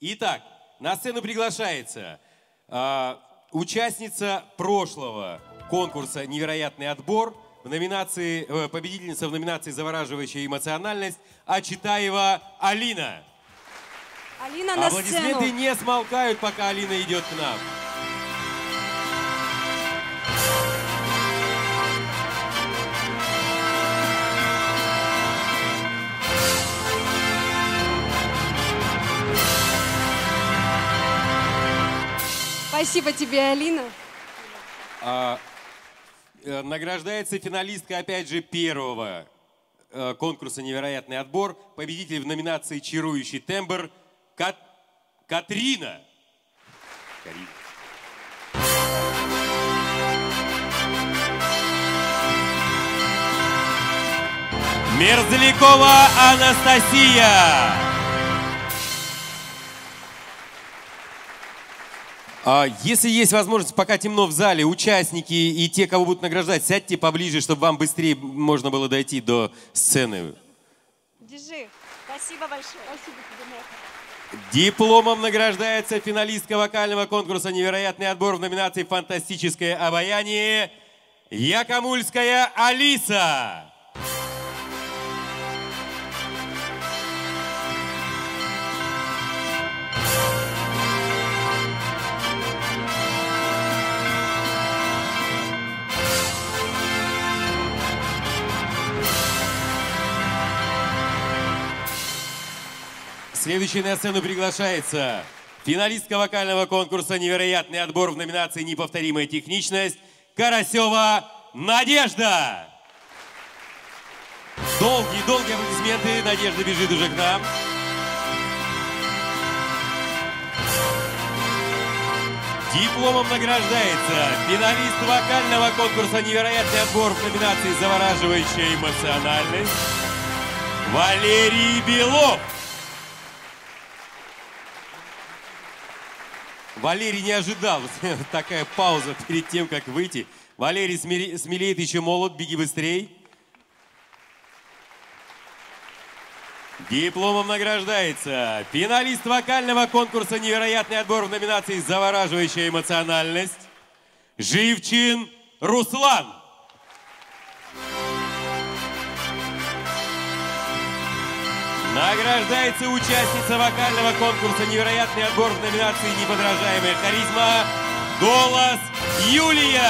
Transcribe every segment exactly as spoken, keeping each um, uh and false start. Итак, на сцену приглашается э, участница прошлого конкурса «Невероятный отбор», в номинации, э, победительница в номинации «Завораживающая эмоциональность» Ачитаева Алина. Алина на сцену. Аплодисменты не смолкают, пока Алина идет к нам. Спасибо тебе, Алина. А, награждается финалистка, опять же, первого конкурса «Невероятный отбор», победитель в номинации «Чарующий тембр» Кат... Катрина. Карина. Мерзлякова Анастасия. Если есть возможность, пока темно в зале, участники и те, кого будут награждать, сядьте поближе, чтобы вам быстрее можно было дойти до сцены. Держи. Спасибо большое. Спасибо тебе, Марк. Дипломом награждается финалистка вокального конкурса «Невероятный отбор» в номинации «Фантастическое обаяние» Якомульская Алиса. Следующей на сцену приглашается финалистка вокального конкурса «Невероятный отбор» в номинации «Неповторимая техничность» Карасева Надежда. Долгие-долгие аплодисменты. Надежда бежит уже к нам. Дипломом награждается финалист вокального конкурса «Невероятный отбор» в номинации «Завораживающая эмоциональность» Валерий Белов. Валерий не ожидал, такая пауза перед тем, как выйти. Валерий, смелее, ты еще молод, беги быстрей. Дипломом награждается финалист вокального конкурса «Невероятный отбор» в номинации «Завораживающая эмоциональность» Живчин Руслан. Награждается участница вокального конкурса «Невероятный отбор» в номинации «Неподражаемая харизма» голос Юлия.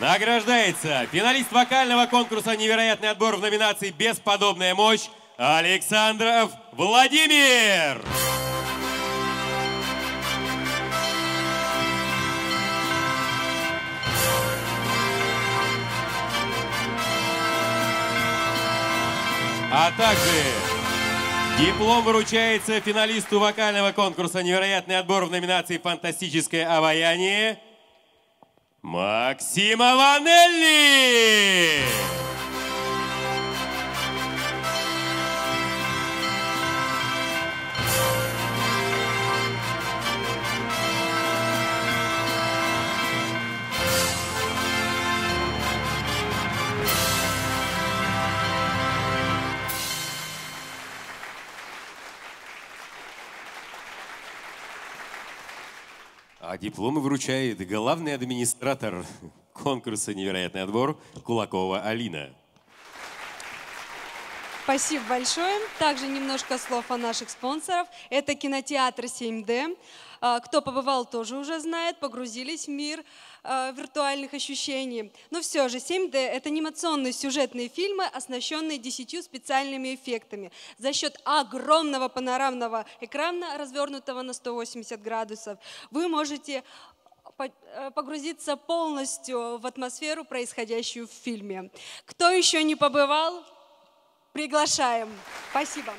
Награждается финалист вокального конкурса «Невероятный отбор» в номинации «Бесподобная мощь» Александров Владимир! А также диплом вручается финалисту вокального конкурса «Невероятный отбор» в номинации «Фантастическое обаяние» Максима Ванелли! А дипломы вручает главный администратор конкурса «Невероятный отбор» Кулакова Алина. Спасибо большое. Также немножко слов о наших спонсорах. Это кинотеатр семь дэ. Кто побывал, тоже уже знает, погрузились в мир виртуальных ощущений. Но все же семь дэ — это анимационные сюжетные фильмы, оснащенные десятью специальными эффектами. За счет огромного панорамного экрана, развернутого на сто восемьдесят градусов, вы можете погрузиться полностью в атмосферу, происходящую в фильме. Кто еще не побывал, приглашаем. Спасибо.